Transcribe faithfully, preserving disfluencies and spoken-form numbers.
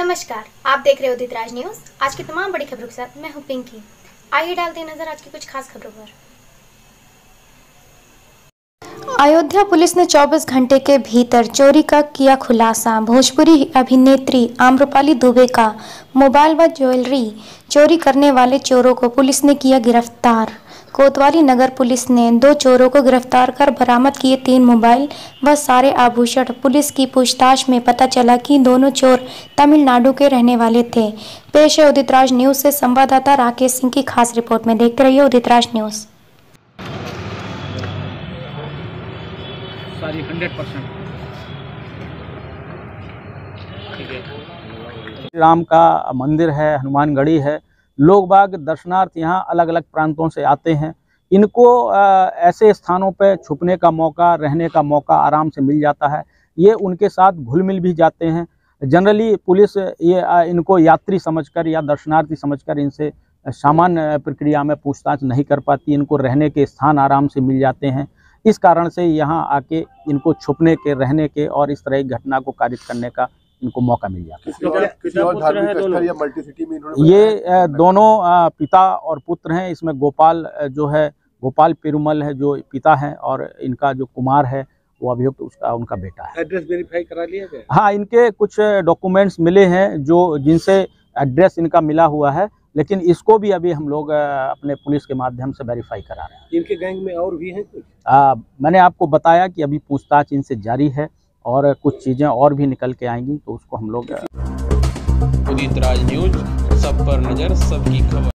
नमस्कार, आप देख रहे हो उदित राज न्यूज। आज की तमाम बड़ी खबरों के साथ मैं हूं पिंकी। आइए डालते नजर आज की कुछ खास खबरों पर। अयोध्या पुलिस ने चौबीस घंटे के भीतर चोरी का किया खुलासा। भोजपुरी अभिनेत्री आम्रपाली दुबे का मोबाइल व ज्वेलरी चोरी करने वाले चोरों को पुलिस ने किया गिरफ्तार। कोतवाली नगर पुलिस ने दो चोरों को गिरफ्तार कर बरामद किए तीन मोबाइल व सारे आभूषण। पुलिस की पूछताछ में पता चला कि दोनों चोर तमिलनाडु के रहने वाले थे। पेश है उदित राज न्यूज से संवाददाता राकेश सिंह की खास रिपोर्ट में। देखते रहिए उदित राज न्यूज। सारी सौ परसेंट राम का मंदिर है, हनुमानगढ़ी है। लोग बाग दर्शनार्थ यहाँ अलग अलग प्रांतों से आते हैं। इनको ऐसे स्थानों पर छुपने का मौका, रहने का मौका आराम से मिल जाता है। ये उनके साथ घुल मिल भी जाते हैं। जनरली पुलिस ये इनको यात्री समझकर या दर्शनार्थी समझकर इनसे सामान्य प्रक्रिया में पूछताछ नहीं कर पाती। इनको रहने के स्थान आराम से मिल जाते हैं। इस कारण से यहाँ आके इनको छुपने के, रहने के और इस तरह की घटना को कारित करने का इनको मौका मिल जाता है। ये दोनों पिता और पुत्र हैं। इसमें गोपाल जो है गोपाल पेरुमल है जो पिता है, और इनका जो कुमार है वो अभियुक्त उसका उनका बेटा है। एड्रेस वेरीफाई करा लिया गया? हाँ, इनके कुछ डॉक्यूमेंट्स मिले हैं जो जिनसे एड्रेस इनका मिला हुआ है, लेकिन इसको भी अभी हम लोग अपने पुलिस के माध्यम से वेरीफाई करा रहे हैं। इनके गैंग में और भी हैं कुछ? मैंने आपको बताया कि अभी पूछताछ इनसे जारी है और कुछ चीजें और भी निकल के आएंगी तो उसको हम लोग। उदित राज न्यूज, सब पर नजर, सबकी खबर।